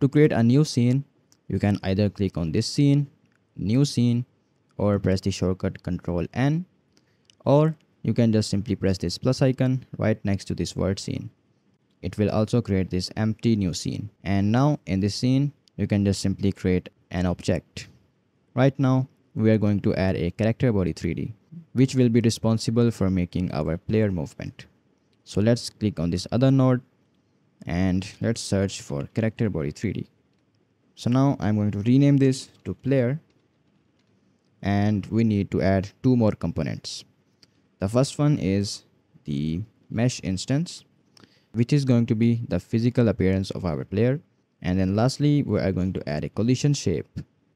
To create a new scene, you can either click on this scene, new scene, or press the shortcut Ctrl+N, or you can just simply press this plus icon right next to this word scene. It will also create this empty new scene. And now in this scene, you can just simply create an object. Right now, we are going to add a character body 3D, which will be responsible for making our player movement. So let's click on this other node and let's search for character body 3D. So now I'm going to rename this to player, and we need to add two more components. The first one is the mesh instance, which is going to be the physical appearance of our player. And then lastly, we are going to add a collision shape.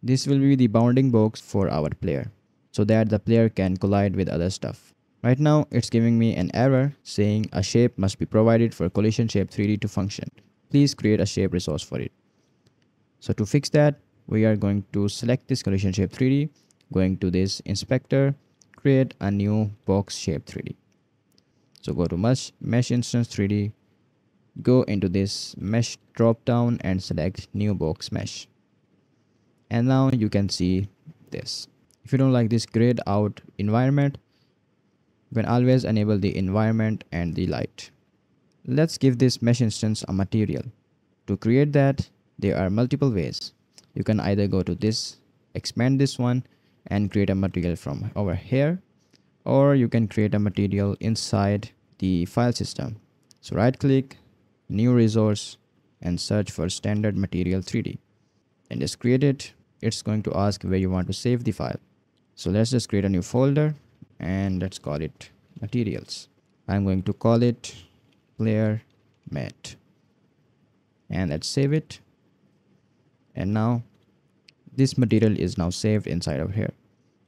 This will be the bounding box for our player, so that the player can collide with other stuff. Right now, it's giving me an error saying a shape must be provided for collision shape 3D to function. Please create a shape resource for it. So to fix that, we are going to select this collision shape 3D, going to this inspector, create a new box shape 3D. So go to mesh instance 3D, go into this mesh drop down and select new box mesh. And now you can see this. If you don't like this grayed out environment, you can always enable the environment and the light. Let's give this mesh instance a material. To create that, there are multiple ways. You can either go to this, expand this one and create a material from over here, or you can create a material inside the file system. So right click, new resource, and search for standard material 3D. And just create it. It's going to ask where you want to save the file. So let's just create a new folder and let's call it materials. I'm going to call it player mat and let's save it. And now this material is now saved inside of here.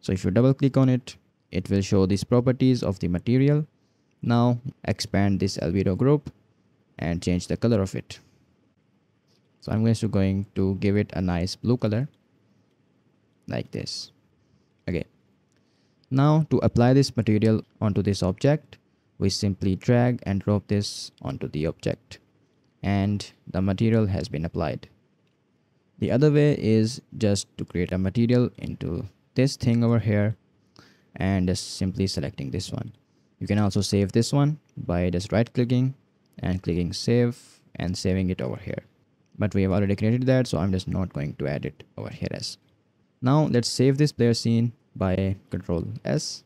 So if you double click on it, it will show these properties of the material. Now expand this albedo group and change the color of it. So I'm just going to give it a nice blue color like this. Okay. Now to apply this material onto this object, we simply drag and drop this onto the object and the material has been applied. The other way is just to create a material into this thing over here and just simply selecting this one. You can also save this one by just right clicking and clicking save and saving it over here. But we have already created that, so I'm just not going to add it over here as. Now let's save this player scene by Ctrl+S.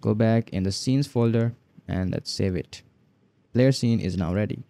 Go back in the scenes folder and let's save it. Player scene is now ready.